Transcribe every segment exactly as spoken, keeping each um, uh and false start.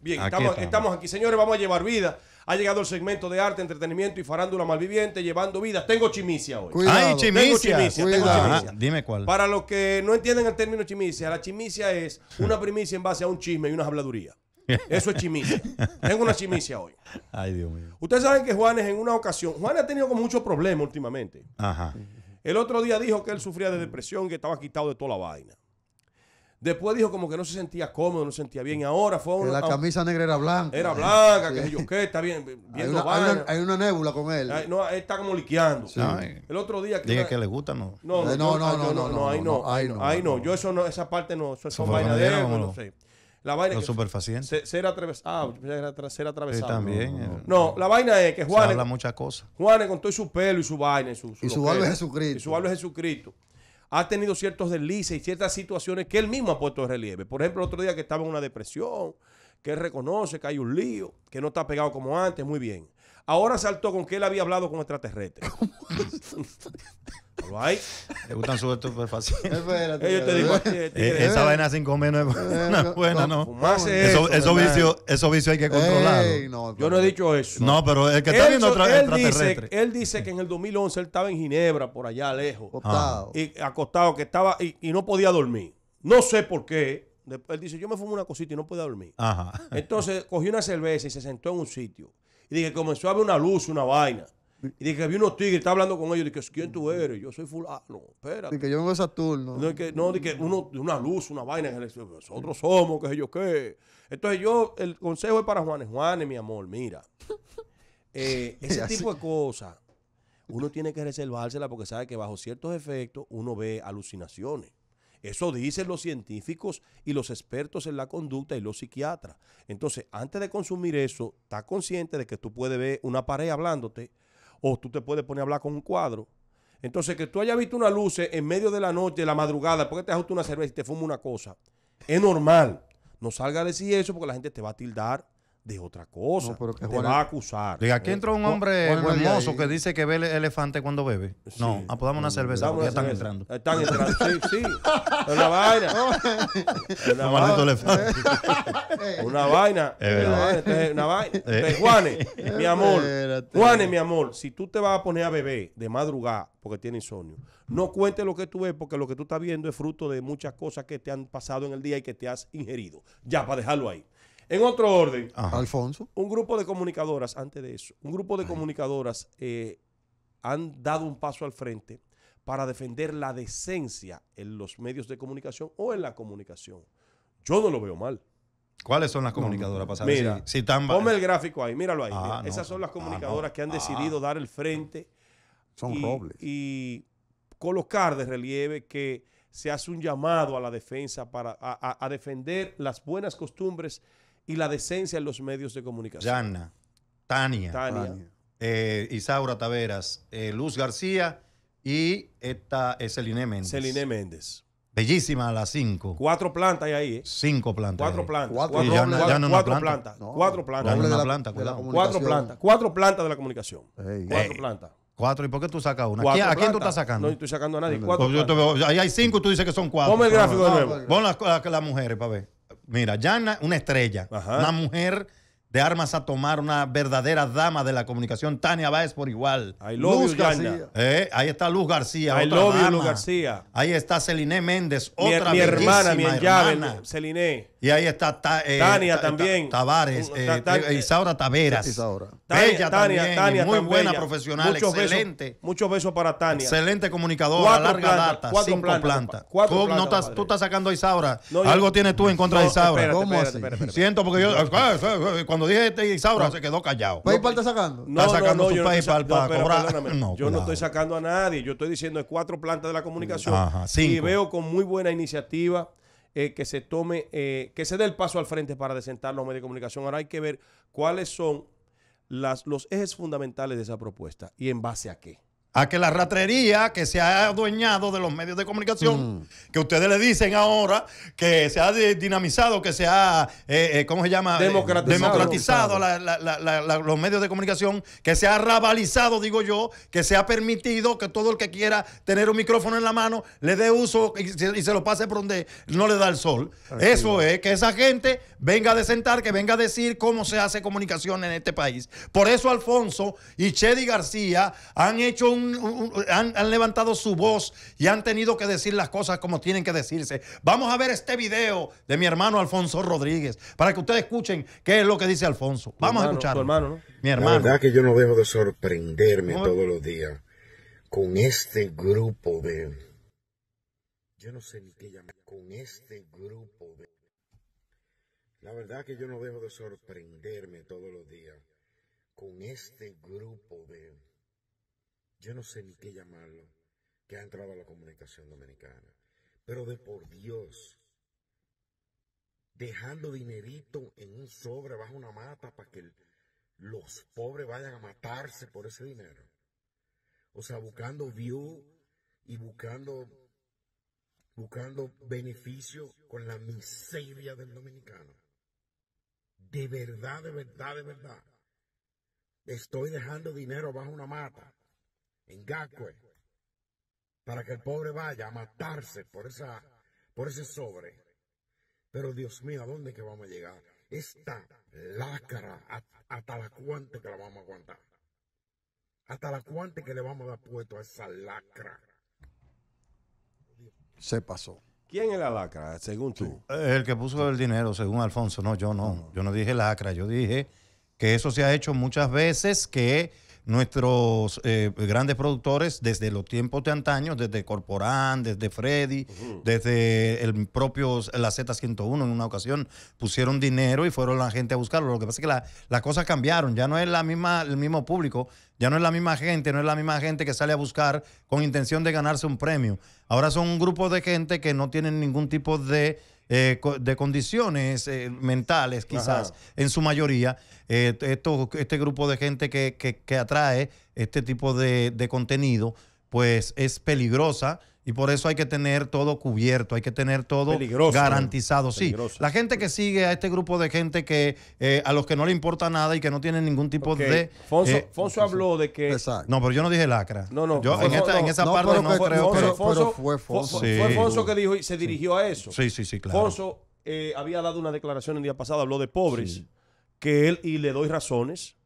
Bien, aquí estamos, estamos aquí, señores, vamos a llevar vida. Ha llegado el segmento de arte, entretenimiento y farándula malviviente, llevando vida. Tengo chimicia hoy. Cuidado. Ay, chimicia. Tengo chimicia, tengo chimicia. Ah, dime cuál. Para los que no entienden el término chimicia, la chimicia es una primicia en base a un chisme y unas habladurías. Eso es chimicia. Tengo una chimicia hoy. Ay, Dios mío. Ustedes saben que Juanes en una ocasión, Juanes ha tenido como muchos problemas últimamente. Ajá. El otro día dijo que él sufría de depresión, que estaba quitado de toda la vaina. Después dijo como que no se sentía cómodo, no se sentía bien. Y ahora fue una... La camisa negra era blanca. Era blanca, sí. Que yo qué, está bien. Hay una, hay, una, hay una nébula con él. Ay, no, él está como liqueando. Sí. El otro día... Dije que le gusta, ¿no? No, no, no, no, no, no, no, ahí no. Ahí no, no, no, no, no. Yo eso no, esa parte no, eso son vainas de él, no sé. La vaina los superfacientes. Ser atravesado. Ah, ser atravesado. Sí, también. No, no, no. no, la vaina es que Juanes... Se habla muchas cosas. Juanes con todo su pelo y su vaina. Y su, su, y su barba es Jesucristo. Y su barba es Jesucristo. Ha tenido ciertos deslices y ciertas situaciones que él mismo ha puesto de relieve. Por ejemplo, el otro día que estaba en una depresión, que él reconoce que hay un lío, que no está pegado como antes, muy bien. Ahora saltó con que él había hablado con extraterrestres. Le gustan sus estupefacientes. Yo te digo, esa vaina sin comer no es buena, ¿no? Esos vicios hay que controlarlos. Yo no he dicho eso. No, pero el que está viendo extraterrestre. Él dice que en el dos mil once él estaba en Ginebra, por allá lejos. Y acostado, que estaba y no podía dormir. No sé por qué. Él dice, yo me fumo una cosita y no podía dormir. Entonces cogió una cerveza y se sentó en un sitio. Y dije, comenzó a ver una luz, una vaina. Y dije, vi unos tigres, estaba hablando con ellos. Dije, ¿quién tú eres? Yo soy fulano, espérate. Dije, yo vengo de Saturno. No, dije, no, dije uno, una luz, una vaina. Nosotros somos, qué sé yo qué. Entonces yo, el consejo es para Juanes. Juanes, mi amor, mira. Eh, ese tipo de cosas, uno tiene que reservársela porque sabe que bajo ciertos efectos uno ve alucinaciones. Eso dicen los científicos y los expertos en la conducta y los psiquiatras. Entonces, antes de consumir eso, estás consciente de que tú puedes ver una pared hablándote o tú te puedes poner a hablar con un cuadro. Entonces, que tú hayas visto una luz en medio de la noche, de la madrugada, porque te has justo una cerveza y te fumas una cosa, es normal. No salga a decir eso porque la gente te va a tildar de otra cosa. No, pero que te Juan va a acusar. Diga, aquí entra un hombre hermoso que dice que ve el elefante cuando bebe. Sí. No, ah, pues dame una cerveza dame porque una ya cerveza. Están entrando. Están entrando, sí, sí. Una vaina. Una un maldito elefante. Una vaina. Una vaina. Juanes, mi amor. Juanes, mi amor, si tú te vas a poner a beber de madrugada porque tiene insomnio, no cuentes lo que tú ves porque lo que tú estás viendo es fruto de muchas cosas que te han pasado en el día y que te has ingerido. Ya, para dejarlo ahí. En otro orden, ajá. Alfonso, un grupo de comunicadoras, antes de eso, un grupo de ajá. comunicadoras eh, han dado un paso al frente para defender la decencia en los medios de comunicación o en la comunicación. Yo no lo veo mal. ¿Cuáles son las comunicadoras? No, no. Mira, si, si tan... ponme el gráfico ahí, míralo ahí. Ah, mira. No. Esas son las comunicadoras ah, no. que han decidido ah. dar el frente son y, robles. y colocar de relieve que se hace un llamado a la defensa para a, a, a defender las buenas costumbres y la decencia en los medios de comunicación. Yana, Tania, Tania. Tania. Eh, Isaura Taveras, eh, Luz García y esta es Celinée Méndez. Celinée Méndez. Bellísima a las cinco. Cuatro plantas hay ahí. Eh. Cinco plantas. Cuatro plantas. Cuatro plantas. Cuatro plantas. Cuatro plantas. Cuatro plantas de la comunicación. Hey. Cuatro hey. plantas. Cuatro, ¿y por qué tú sacas una? ¿A quién, ¿A quién tú estás sacando? No estoy sacando a nadie. Cuatro yo te veo, ahí hay cinco y tú dices que son cuatro. Ponme el gráfico de nuevo. Pon las, las, las mujeres para ver. Mira, Yana, una estrella, ajá. una mujer de armas a tomar, una verdadera dama de la comunicación. Tania Báez por igual. Luz García. Eh, ahí está Luz García. I otra love dama. Luz García. Ahí está Celinée Méndez, mi, otra mi hermana, mi hermana. Celinée. Y ahí está ta, eh, Tania ta, también. Tavares, eh, ta, ta, ta, Isaura Taveras. Isaura. Bella Tania, también, Tania, muy buena bella. profesional, muchos excelente. Besos, muchos besos para Tania. Excelente comunicadora, cuatro larga planta, data, cuatro cinco plantas. Planta. Cuatro tú, planta, no estás, tú estás sacando a Isaura. No, Algo yo, tienes tú en contra no, de Isaura. Espérate, ¿Cómo espérate, espérate, espérate. Siento porque yo, cuando dije este Isaura no, se quedó callado. ¿PayPal está sacando? No, está sacando no, no, su PayPal no, para cobrar. No, yo no estoy sacando a nadie, yo estoy diciendo es cuatro plantas de la comunicación. Y veo con muy buena iniciativa. Eh, que se tome, eh, que se dé el paso al frente para desentar los medios de comunicación. Ahora hay que ver cuáles son las, los ejes fundamentales de esa propuesta y en base a qué. a que la ratrería que se ha adueñado de los medios de comunicación, mm. que ustedes le dicen ahora que se ha dinamizado, que se ha, eh, eh, ¿cómo se llama? Democratizado, democratizado la, la, la, la, la, los medios de comunicación, que se ha rabalizado, digo yo, que se ha permitido que todo el que quiera tener un micrófono en la mano le dé uso y se, y se lo pase por donde no le da el sol. Tranquilo. Eso es, que esa gente venga a desentar, que venga a decir cómo se hace comunicación en este país. Por eso Alfonso y Cheddy García han hecho un Han, han levantado su voz y han tenido que decir las cosas como tienen que decirse. Vamos a ver este video de mi hermano Alfonso Rodríguez para que ustedes escuchen qué es lo que dice Alfonso. Vamos hermano, a escucharlo. Hermano, ¿no? Mi hermano. La verdad que yo no dejo de sorprenderme ¿Cómo? todos los días con este grupo de... Yo no sé ni qué llamar. Con este grupo de... La verdad que yo no dejo de sorprenderme todos los días con este grupo de... Yo no sé ni qué llamarlo, que ha entrado a la comunicación dominicana. Pero de por Dios, dejando dinerito en un sobre bajo una mata para que los pobres vayan a matarse por ese dinero. O sea, buscando view y buscando, buscando beneficio con la miseria del dominicano. De verdad, de verdad, de verdad. Estoy dejando dinero bajo una mata. En Gacue, para que el pobre vaya a matarse por, esa, por ese sobre. Pero Dios mío, ¿a dónde que vamos a llegar? Esta lacra, ¿hasta la cuante que la vamos a aguantar? ¿Hasta la cuante que le vamos a dar puesto a esa lacra? Se pasó. ¿Quién es la lacra, según tú? El que puso el dinero, según Alfonso. No, yo no. Yo no dije lacra. Yo dije que eso se ha hecho muchas veces, que... Nuestros eh, grandes productores desde los tiempos de antaño, desde Corporán, desde Freddy, uh-huh. desde el propio la Z ciento uno en una ocasión pusieron dinero y fueron la gente a buscarlo. Lo que pasa es que la, las cosas cambiaron, ya no es la misma, el mismo público, ya no es la misma gente, no es la misma gente que sale a buscar con intención de ganarse un premio. Ahora son un grupo de gente que no tienen ningún tipo de... Eh, de condiciones eh, mentales quizás, ajá. en su mayoría, eh, esto, este grupo de gente que, que, que atrae este tipo de, de contenido, pues es peligrosa y por eso hay que tener todo cubierto, hay que tener todo peligroso, garantizado. Eh. Sí, la gente que sigue a este grupo de gente que eh, a los que no le importa nada y que no tienen ningún tipo okay. de... Fonso, eh, Fonso habló de que... Exacto. No, pero yo no dije lacra. No, no. Yo, Fonso, en, esta, no en esa no, parte pero no creo, pero, pero fue Fonso. Sí. Fue Fonso que dijo y se dirigió sí. a eso. Sí, sí, sí, claro. Fonso eh, había dado una declaración el día pasado, habló de pobres, sí. que él, y le doy razones,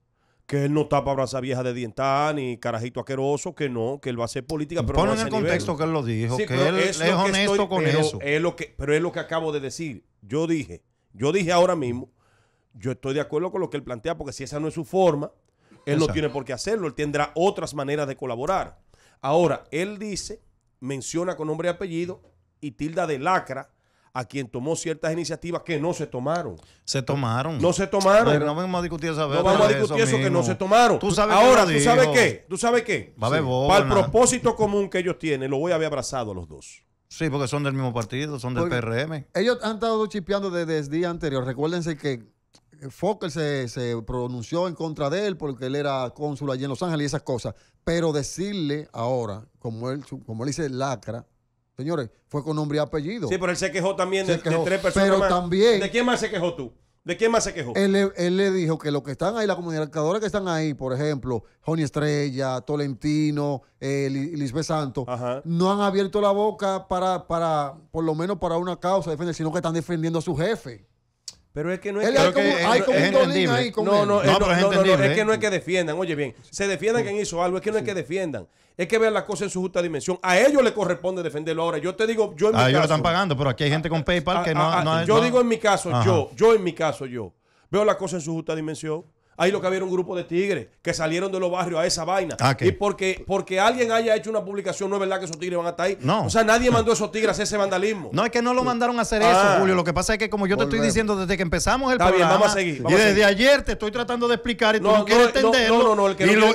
que él no está para brasa vieja de dientán ni carajito asqueroso, que no, que él va a hacer política. Pero Ponen no en el contexto nivel. que él lo dijo, sí, que él es, es honesto estoy, con pero eso. Es lo que, pero es lo que acabo de decir. Yo dije, yo dije ahora mismo, yo estoy de acuerdo con lo que él plantea, porque si esa no es su forma, él Exacto. no tiene por qué hacerlo, él tendrá otras maneras de colaborar. Ahora, él dice, menciona con nombre y apellido y tilda de lacra a quien tomó ciertas iniciativas que no se tomaron. Se tomaron. No se tomaron. Pero no vamos a discutir esa vez. No vamos a discutir eso, eso que no se tomaron. ¿Tú sabes Ahora, ¿tú sabes qué? ¿Tú sabes qué? Va a haber bola. Para el propósito común que ellos tienen, lo voy a haber abrazado a los dos. Sí, porque son del mismo partido, son del P R M. Ellos han estado chipeando desde el día anterior. Recuérdense que Fokker se, se pronunció en contra de él porque él era cónsul allí en Los Ángeles y esas cosas. Pero decirle ahora, como él, como él dice, lacra, señores, fue con nombre y apellido. Sí, pero él se quejó también se de, quejó. de tres personas pero más. También, ¿de quién más se quejó tú? ¿De quién más se quejó? Él, él le dijo que los que están ahí, las comunicadoras que están ahí, por ejemplo, Joni Estrella, Tolentino, eh, Lisbeth Santos, Ajá. no han abierto la boca para, para, por lo menos para una causa defender, sino que están defendiendo a su jefe. Pero es que no es él, que, hay como, que hay como es un dolín ahí con no, él. No, no, no, pero no, es, no, no, no, es que no es que defiendan. Oye bien, se defiendan quien hizo algo. Es que no sí. es que defiendan. Es que vean las cosas en su justa dimensión. A ellos le corresponde defenderlo. Ahora, yo te digo, yo en mi ah, caso... ellos lo están pagando, pero aquí hay gente con PayPal a, que a, no, a, no... Yo no. digo en mi caso, Ajá. yo, yo en mi caso, yo. Veo las cosas en su justa dimensión. Ahí lo que había era un grupo de tigres que salieron de los barrios a esa vaina. Ah, y porque, porque alguien haya hecho una publicación, no es verdad que esos tigres van hasta ahí. No. O sea, nadie mandó a esos tigres a hacer ese vandalismo. No, es que no lo mandaron a hacer ah. eso, Julio. Lo que pasa es que como yo Volvemos. te estoy diciendo desde que empezamos el Está programa, bien, vamos a seguir, vamos y desde a seguir. ayer te estoy tratando de explicar y tú no, no quieres entenderlo. No, no, no, el que no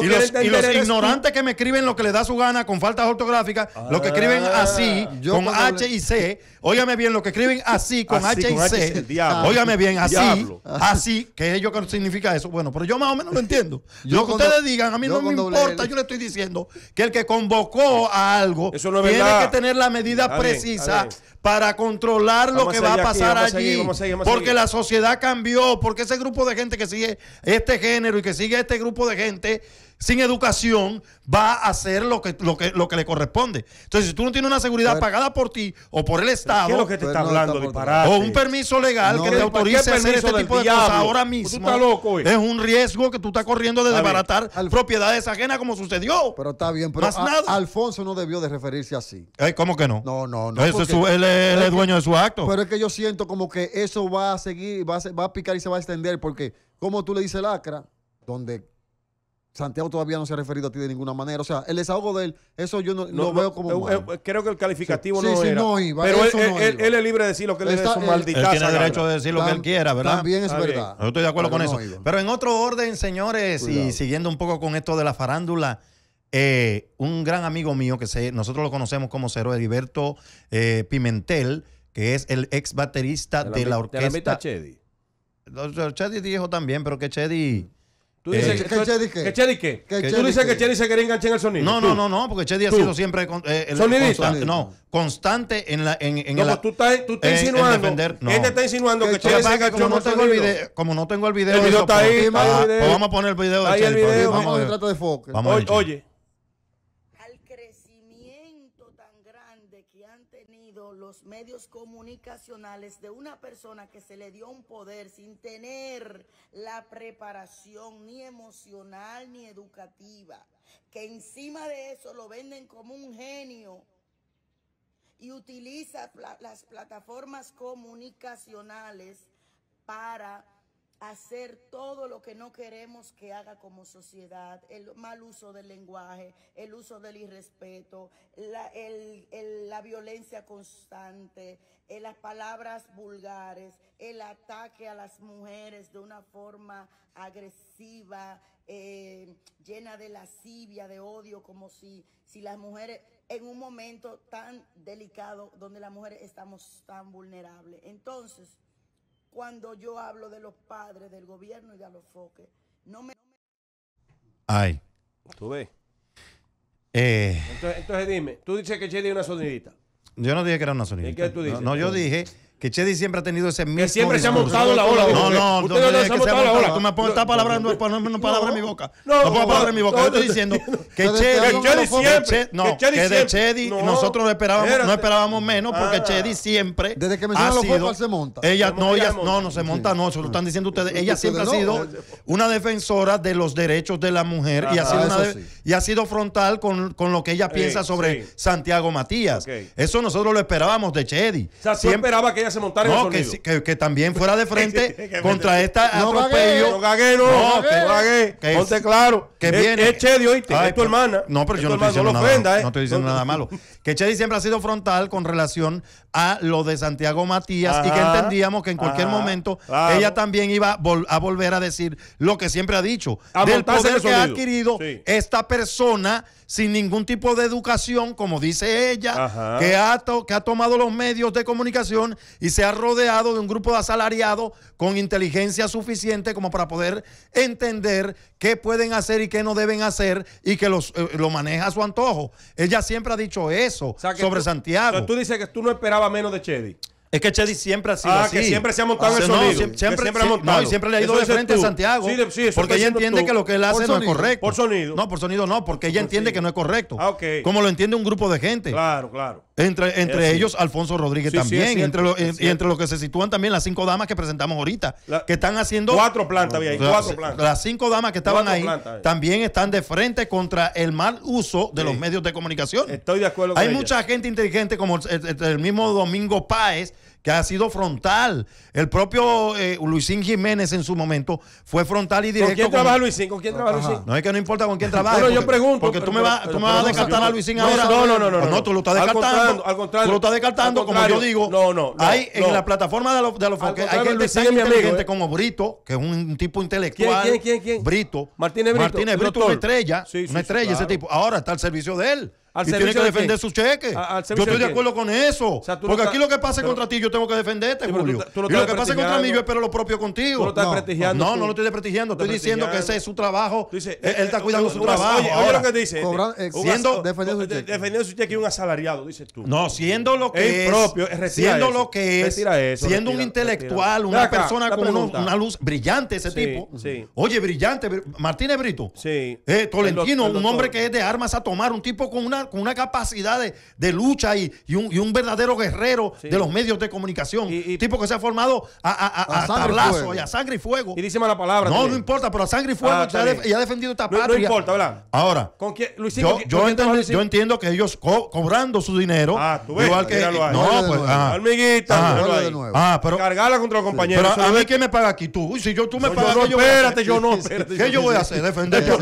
quiere entender Y los ignorantes que me escriben lo que les da su gana con faltas ortográficas, ah, los que escriben así, con H y C. Óigame bien, los que escriben así, con H y C. Óigame bien, así, así, ¿Qué ellos significa eso? Bueno, pero yo más o menos lo entiendo. Yo lo que cuando, ustedes digan, a mí no me importa, L. yo le estoy diciendo que el que convocó a algo no tiene verdad. que tener la medida a precisa a ver, a ver. para controlar vamos lo que va a pasar aquí, allí. A seguir, a seguir, porque seguir. la sociedad cambió, porque ese grupo de gente que sigue este género y que sigue este grupo de gente sin educación va a hacer lo que, lo que, lo que le corresponde. Entonces, si tú no tienes una seguridad pagada por ti o por el Estado, ¿qué es lo que te está hablando de parar? O un permiso legal no, que te autorice a hacer este tipo de cosas ahora mismo. Tú estás loco, ¿eh? Es un riesgo que tú estás corriendo de desbaratar Al... propiedades ajenas como sucedió. Pero está bien, pero Más a, nada. Alfonso no debió de referirse así. Ay, ¿cómo que no? No, no, no. Eso porque... es su, él es, él es dueño de su acto. Pero es que yo siento como que eso va a seguir, va a, va a picar y se va a extender, porque como tú le dices lacra, donde... Santiago todavía no se ha referido a ti de ninguna manera. O sea, el desahogo de él, eso yo no, no lo veo como no, mal. Creo que el calificativo sí, no, sí, era. no iba. Pero eso él, no él, iba. él es libre de decir lo que le dé su maldita. Él tiene derecho de decir lo que él quiera, ¿verdad? También es verdad. Yo estoy de acuerdo con eso. Pero en otro orden, señores, y siguiendo un poco con esto de la farándula, eh, un gran amigo mío, que se, nosotros lo conocemos como Cero, Heriberto eh, Pimentel, que es el ex baterista de la orquesta. Cheddy. Cheddy dijo también, pero que Cheddy... ¿Tú dices eh, que, que Cheddy qué? ¿Que Cheddy qué? ¿Que ¿Tú dices que Cheddy se quería enganchar en el sonido? No, no, no, no, porque Cheddy ha sido siempre eh, el constante, ¿Sonidista? No, constante en la... En, en no, el, tú estás tú está insinuando, defender, no. Él te está insinuando que, que Cheddy se enganchó en el sonido. Como no tengo el video... El video está ahí, pues vamos a poner el video de Cheddy. Vamos a tratar de foco. Oye. Al crecimiento tan grande que han tenido los medios comunicacionales de una persona que se le dio un poder sin tener... la preparación ni emocional ni educativa, que encima de eso lo venden como un genio y utiliza pla- las plataformas comunicacionales para hacer todo lo que no queremos que haga como sociedad, el mal uso del lenguaje, el uso del irrespeto, la, el, el, la violencia constante, las palabras vulgares, el ataque a las mujeres de una forma agresiva, eh, llena de lascivia, de odio, como si, si las mujeres, en un momento tan delicado donde las mujeres estamos tan vulnerables. Entonces, cuando yo hablo de los padres, del gobierno y de los foques, no me... Ay. ¿Tú ves? Eh. Entonces, entonces dime, tú dices que Cheddy es una sonidita. Yo no dije que era una sonidita. ¿Y qué tú dices? No, no, yo dije que Cheddy siempre ha tenido ese mismo Que siempre discurso. se ha montado la ola. No, no, no. Ustedes no se ha montado la ola. Tú me pones palabras, no pones palabras en mi boca. No, no pongo palabras en mi boca. Yo estoy diciendo que Cheddy siempre. No, que de Cheddy nosotros no esperábamos menos, porque Cheddy siempre. Desde que mencionan los focos se monta. Ella no, no, no se monta, no. Eso lo están diciendo ustedes. Ella siempre ha sido una defensora de los derechos de la mujer y ha sido frontal con lo que ella piensa sobre Santiago Matías. Eso nosotros lo esperábamos de Cheddy. O sea, siempre esperaba que ella se montara en el sonido. Que, que también fuera de frente contra esta no atropello. No gagué, no, no, que, no gagué. Que, ponte claro. Que es, viene. Es Cheddy, oíste. Ay, es tu pero, hermana. No, pero yo no estoy diciendo, no nada, ofenda, eh. no estoy diciendo nada malo. Que Cheddy siempre ha sido frontal con relación a lo de Santiago Matías, ajá, y que entendíamos que en cualquier ajá, momento claro. ella también iba a, vol a volver a decir lo que siempre ha dicho. A del poder que ha adquirido sí. esta persona sin ningún tipo de educación, como dice ella, que ha, que ha tomado los medios de comunicación y se ha rodeado de un grupo de asalariados con inteligencia suficiente como para poder entender qué pueden hacer y qué no deben hacer, y que los, eh, lo maneja a su antojo. Ella siempre ha dicho eso, o sea, sobre tú, Santiago. O sea, tú dices que tú no esperabas menos de Cheddy. Es que Cheddy siempre ha sido ah, así. Que siempre se ha montado ah, en el sonido. No, siempre, siempre, siempre, ha montado. No, y siempre le ha ido de frente a Santiago. Sí, sí, porque ella entiende tú. que lo que él hace por no sonido. es correcto. Por sonido. No, por sonido no, porque ella por entiende sonido. que no es correcto. Ah, okay. Como lo entiende un grupo de gente. Claro, claro. Entre, entre ellos, así. Alfonso Rodríguez sí, también. Sí, entre lo, y entre los que se sitúan también las cinco damas que presentamos ahorita. La, que están haciendo... Cuatro plantas había ahí. Cuatro plantas. Las cinco damas que estaban ahí también están de frente contra el mal uso de los medios de comunicación. Estoy de acuerdo con ella. Hay mucha gente inteligente como el mismo Domingo Páez, que ha sido frontal. El propio eh, Luisín Jiménez en su momento fue frontal y directo. ¿Con quién trabaja con... Luisín? ¿Con quién trabaja Luisín? No es que no importa con quién trabaja. No, no, yo pregunto. Porque tú me vas a descartar a Luisín ahora. No, no, no. No, no, tú lo estás descartando. Al contrario. Tú lo estás descartando, como yo digo. No, no. Hay en la plataforma de los foques, hay gente tan inteligente como Brito, que es un tipo intelectual. ¿Quién, quién, quién? Brito. Martínez Brito. Martínez Brito, una estrella. Una estrella ese tipo. Ahora está al servicio de él. Y tiene que defender sus cheques. Yo estoy de acuerdo con eso. Porque aquí lo que pasa es contra ti, yo tengo que defenderte, sí, Julio. Tú, tú lo y lo que pasa contra mí, yo espero lo propio contigo. Tú lo estás no, prestigiando. No, tú. no lo estoy desprestigiando. Estoy diciendo que ese es su trabajo. Dice, él, él está cuidando su trabajo. Oye, oye lo que dice. Siendo defendiendo su cheque y un asalariado, dices tú. No, siendo lo que es. Siendo lo que es. Siendo un intelectual, una persona con una luz brillante, ese tipo. Oye, brillante. Martínez Brito. Sí. Tolentino, un hombre que es de armas a tomar, un tipo con una, con una capacidad de, de lucha y, y, un, y un verdadero guerrero sí. de los medios de comunicación. Y, y, tipo que se ha formado a, a, a, a, a tablazo y, y a sangre y fuego. Y dice mala palabra. No, también. no importa, pero a sangre y fuego ah, ya de, y ha defendido esta patria. No, no importa, ¿verdad? Ahora, ¿Con quién, Luisín, yo, yo, ¿con entiendo, Luisín? yo entiendo que ellos co cobrando su dinero. Ah, tú ves, igual que. Ahí. No, no pues. Ah, Amiguita, ah, de nuevo. Ah, pero. Cargarla contra los compañeros. Sí. Pero a mí, ¿quién me paga aquí? Tú. Uy, si yo tú me pagas. No, espérate, yo no. ¿Qué yo voy a hacer? Defenderte a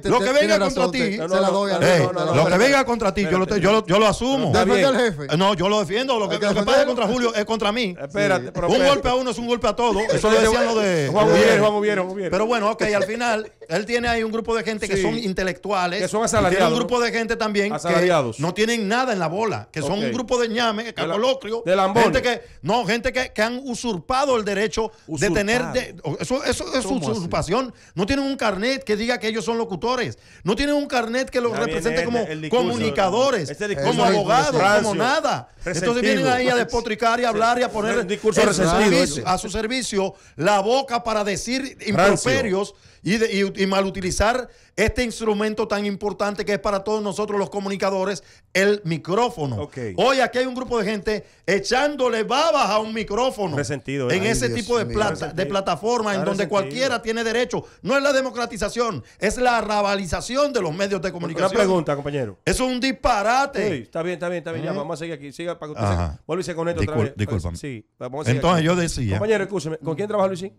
ti. Lo que venga contra ti. Ey, no, no, no, lo que venga contra ti, yo lo, te, yo lo, yo lo asumo. Defiende al jefe. No, yo lo defiendo. Lo que, lo que pasa contra Julio es contra mí. Espérate, sí. pero, un pero, golpe a uno es un golpe a todos. Eso lo decían los de Juan Oviedo, Juan Oviedo. Pero bueno, ok, al final, él tiene ahí un grupo de gente sí. que son intelectuales. Que son asalariados. Tiene un grupo de gente también asalariados. Que no tienen nada en la bola. Que son okay. un grupo de ñames, cacolocrios. De lambones. Gente que, no, gente que, que han usurpado el derecho usurpado. de tener. De, eso, eso es usurpación. Así? No tienen un carnet que diga que ellos son locutores. No tienen un carnet que los representa como el, el comunicadores, este discurso, como abogados, como nada. Resentivo. Entonces vienen ahí a despotricar y a hablar y a poner discurso servicio, a su servicio la boca para decir improperios y, de, y, y malutilizar este instrumento tan importante que es para todos nosotros los comunicadores, el micrófono. Okay. Hoy aquí hay un grupo de gente echándole babas a un micrófono resentido, en ese Ay, tipo de, plata, de plataforma en donde resentido. cualquiera tiene derecho. No es la democratización, es la rabalización de los medios de comunicación. Una pregunta, compañero. Eso es un disparate. Sí, está bien, está bien, está bien. Uh -huh. Ya, vamos a seguir aquí. Siga para que usted se... Vuelve y se conecta Discul otra vez. Discúlpame. Sí, vamos a Entonces aquí. yo decía... Compañero, escúcheme. ¿Con quién trabaja Luisín?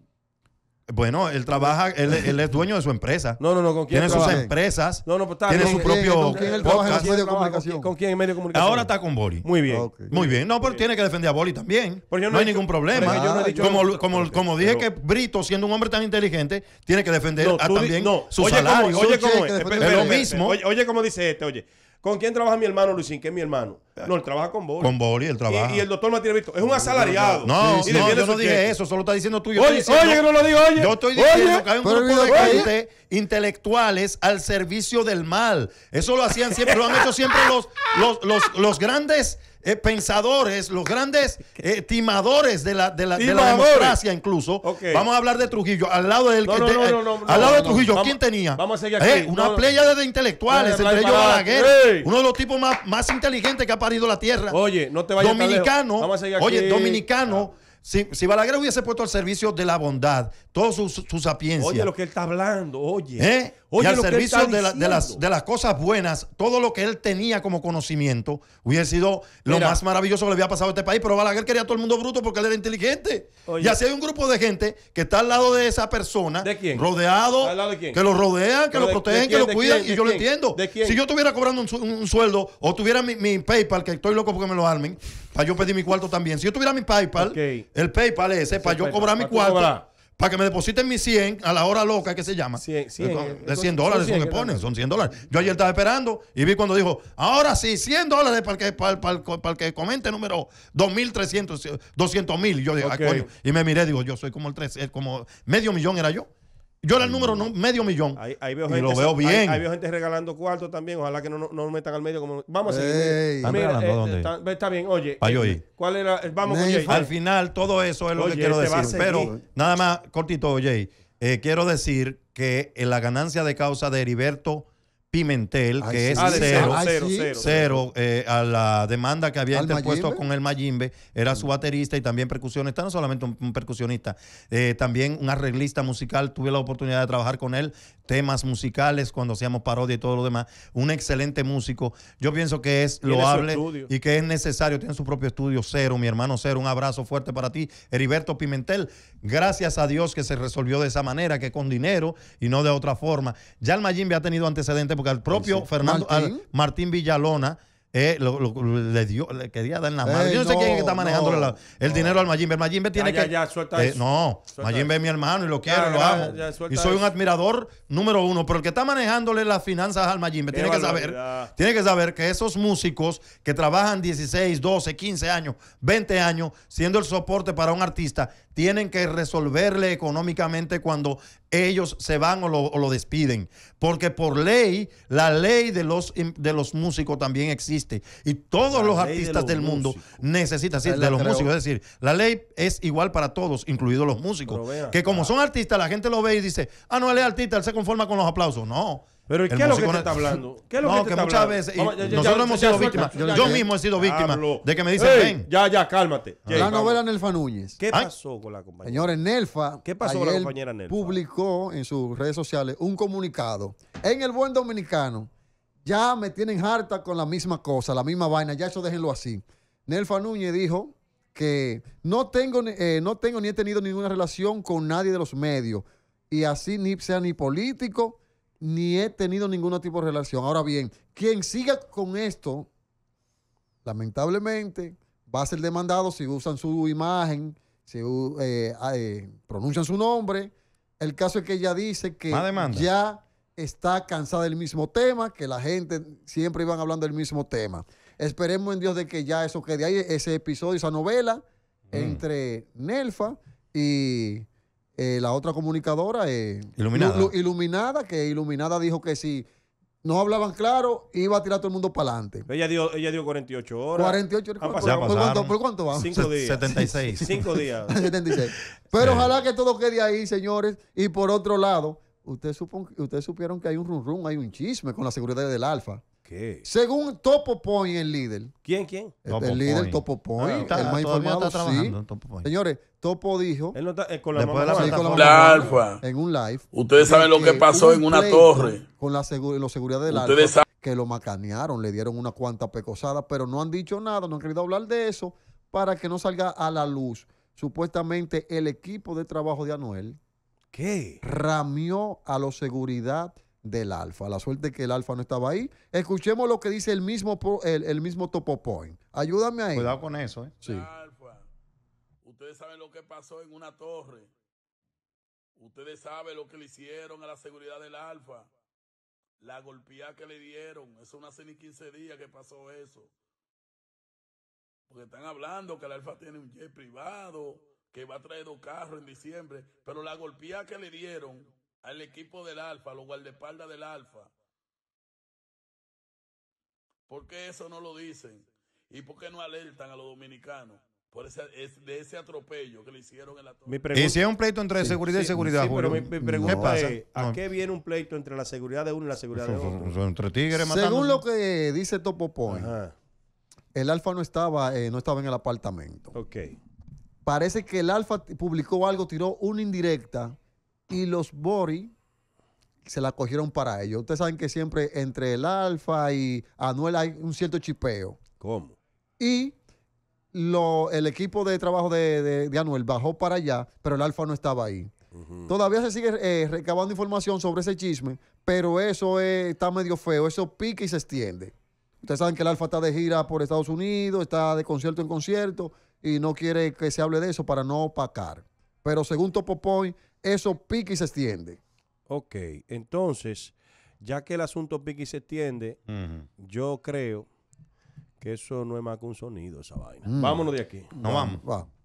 Bueno, él trabaja, él, él es dueño de su empresa. No, no, no, ¿con quién Tiene trabaja? sus empresas. No, no, pues está, Tiene ¿con su quién, propio ¿Con quién él trabaja en medio de comunicación? ¿Con quién en medio de comunicación? Ahora está con Boli. Muy bien. Okay. Muy bien. No, pero okay. tiene que defender a Boli también. Yo no, no hay dicho, ningún problema. Yo no he dicho como, como, como, como dije pero... que Brito, siendo un hombre tan inteligente, tiene que defender no, a también no. su oye, salario. Como, oye, como es lo mismo. Oye, como dice este, oye. ¿Con quién trabaja mi hermano Luisín? Que es mi hermano. No, él trabaja con Boli. Con Boli, él trabaja. Y, y el doctor Martínez Brito es un asalariado. No, sí, sí, no yo no dije cheque. eso, solo está diciendo tú. Yo oye, diciendo, oye, que no lo digo, oye. Yo estoy diciendo oye, que hay un grupo de gente intelectuales al servicio del mal. Eso lo hacían siempre, lo han hecho siempre los, los, los, los grandes... Eh, pensadores, los grandes eh, timadores de la, de la, de la democracia incluso. Okay. Vamos a hablar de Trujillo. Al lado del no, no, de, no, no, no, al lado no, de Trujillo, no, ¿quién vamos, tenía? Vamos a seguir aquí. Eh, una no, playa de intelectuales, no, entre ellos Balaguer, hey. uno de los tipos más, más inteligentes que ha parido la tierra. Oye, no te vayas dominicano, vamos a seguir aquí. Oye, dominicano. Ah. Si, si Balaguer hubiese puesto al servicio de la bondad, toda su, su, su sapiencia. Oye, lo que él está hablando, oye. ¿Eh? Oye, y al servicio de, la, de, las, de las cosas buenas, todo lo que él tenía como conocimiento hubiese sido Mira. lo más maravilloso que le había pasado a este país. Pero Balaguer quería a todo el mundo bruto porque él era inteligente. Oye. Y así hay un grupo de gente que está al lado de esa persona. ¿De quién? Rodeado. ¿Al lado de quién? Que lo rodean, que lo protegen, quién, que lo cuidan. Quién, y yo lo entiendo. Si yo estuviera cobrando un, un sueldo o tuviera mi, mi PayPal, que estoy loco porque me lo armen, para yo pedir mi cuarto también. Si yo tuviera mi PayPal, okay. el PayPal ese, ese para yo PayPal, cobrar mi cuarto. Cobrar. Para que me depositen mis cien a la hora loca que se llama. cien, cien, de cien dólares son que ponen, son cien dólares. Yo ayer estaba esperando y vi cuando dijo, ahora sí, cien dólares para el que, para, para, para el que comente número dos mil trescientos, doscientos mil. Yo dije, okay. ay, coño. Y me miré, digo, yo soy como el tres, como medio millón era yo. Yo era el número no, medio millón. Ahí, ahí veo gente, y lo veo bien. Ahí, ahí veo gente regalando cuartos también. Ojalá que no nos no metan al medio. Como... Vamos a seguir. Mira, eh, está, está bien. Oye, eh, ¿cuál era? Vamos Ney, con Jay. Al final, todo eso es lo Oye, que quiero decir. Pero nada más, cortito, Jay. Eh, quiero decir que en la ganancia de causa de Heriberto Pimentel, Ay, que sí. es ah, cero, Ay, cero, sí. cero, cero eh, a la demanda que había interpuesto Mayimbe? con el Mayimbe, era su baterista y también percusionista, no solamente un, un percusionista, eh, también un arreglista musical. Tuve la oportunidad de trabajar con él, temas musicales, cuando hacíamos parodia y todo lo demás. Un excelente músico. Yo pienso que es loable y que es necesario. Tiene su propio estudio, Cero, mi hermano Cero. Un abrazo fuerte para ti, Heriberto Pimentel. Gracias a Dios que se resolvió de esa manera, que con dinero y no de otra forma. Ya el Mayimbe ha tenido antecedentes porque al propio Fernando, al Martín Villalona eh, lo, lo, le, dio, le quería dar en las manos. Ey, yo no, no sé quién es que está manejando no, la, el no. dinero al Mayimbe. El Mayimbe tiene ya, que... Ya, ya, suelta eh, eso. No, suelta Mayimbe eso. Es mi hermano y lo quiero, ya, lo ya, amo. Ya, y soy eso. un admirador número uno. Pero el que está manejándole las finanzas al Mayimbe tiene que, saber, tiene que saber que esos músicos que trabajan dieciséis, doce, quince años, veinte años, siendo el soporte para un artista, tienen que resolverle económicamente cuando ellos se van o lo, o lo despiden. Porque por ley, la ley de los, de los músicos también existe. Y todos la los artistas de los del músicos. mundo necesitan, sí, de los creo. músicos. Es decir, la ley es igual para todos, incluidos los músicos. Vea, que como ah. son artistas, la gente lo ve y dice, ah, no, él es artista, él se conforma con los aplausos. No. Pero ¿y qué es lo que te está hablando? ¿Qué es lo no, que, te que muchas hablando? veces y Vamos, ya, ya, nosotros ya, hemos ya, sido ya, víctimas. Ya, ya, yo ya, mismo he sido víctima hablo. de que me dicen, Ey, ven. Ya, ya, cálmate. Ah. La novela Nelfa Núñez. ¿Qué pasó con la compañera? Señores, Nelfa, ¿qué pasó con la compañera Nelfa? Publicó en sus redes sociales un comunicado. En el buen dominicano, ya me tienen harta con la misma cosa, la misma vaina. Ya eso déjenlo así. Nelfa Núñez dijo que no tengo, eh, no tengo ni he tenido ninguna relación con nadie de los medios. Y así ni sea ni político, ni he tenido ningún tipo de relación. Ahora bien, quien siga con esto, lamentablemente, va a ser demandado si usan su imagen, si eh, eh, pronuncian su nombre. El caso es que ella dice que ya está cansada del mismo tema, que la gente siempre iban hablando del mismo tema. Esperemos en Dios de que ya eso quede ahí, ese episodio, esa novela mm. entre Nelfa y... Eh, la otra comunicadora, eh, Iluminada. Lu, lu, Iluminada, que Iluminada dijo que si no hablaban claro, iba a tirar todo el mundo para adelante. Ella dio, ella dio cuarenta y ocho horas. cuarenta y ocho horas. Ah, ¿Por, ¿por, cuánto, ¿Por cuánto vamos? cinco días. setenta y seis. cinco días. setenta y seis. Pero ojalá que todo quede ahí, señores. Y por otro lado, ustedes, supon, ustedes supieron que hay un rum rum, hay un chisme con la seguridad del Alfa. ¿Qué? Según Topo Point, el líder. ¿Quién, quién? El, Topo el líder Point. Topo Point. Ah, está, el más informado, está sí. Topo Point. Señores, Topo dijo... Él no está, eh, con la, mamá, de la, sí, con la, la Alfa. En un live. Ustedes saben lo que pasó en una torre. Con la, segu la seguridad del Alfa. Saben. Que lo macanearon, le dieron una cuanta pecosada, pero no han dicho nada, no han querido hablar de eso para que no salga a la luz. Supuestamente el equipo de trabajo de Anuel... ¿Qué? Ramió a la seguridad... del Alfa. La suerte que el Alfa no estaba ahí. Escuchemos lo que dice el mismo, el, el mismo Topo Point. Ayúdame ahí. Cuidado con eso, ¿eh? Sí. Alfa, ustedes saben lo que pasó en una torre. Ustedes saben lo que le hicieron a la seguridad del Alfa. La golpeada que le dieron. Eso no hace ni quince días que pasó eso. Porque están hablando que el Alfa tiene un jet privado, que va a traer dos carros en diciembre. Pero la golpeada que le dieron al equipo del Alfa, a los guardaespaldas del Alfa. ¿Por qué eso no lo dicen? ¿Y por qué no alertan a los dominicanos? Por ese, es de ese atropello que le hicieron en la torre. Y si es un pleito entre sí, seguridad sí, y seguridad, sí, pero mi, mi pregunta no. es, ¿qué pasa? ¿A no. qué viene un pleito entre la seguridad de uno y la seguridad de otro? Entre tigres matando. Según lo que dice Topo Point, Ajá. el Alfa no estaba, eh, no estaba en el apartamento. Okay. Parece que el Alfa publicó algo, tiró una indirecta, y los Bori se la cogieron para ellos. Ustedes saben que siempre entre el Alfa y Anuel hay un cierto chipeo. ¿Cómo? Y lo, el equipo de trabajo de, de, de Anuel bajó para allá, pero el Alfa no estaba ahí. Uh-huh. Todavía se sigue eh, recabando información sobre ese chisme, pero eso eh, está medio feo. Eso pica y se extiende. Ustedes saben que el Alfa está de gira por Estados Unidos, está de concierto en concierto y no quiere que se hable de eso para no opacar. Pero según Topo Point, eso pica y se extiende. Ok, entonces, ya que el asunto pica y se extiende, uh-huh. yo creo que eso no es más que un sonido, esa vaina. Mm. Vámonos de aquí. No, vamos. vamos.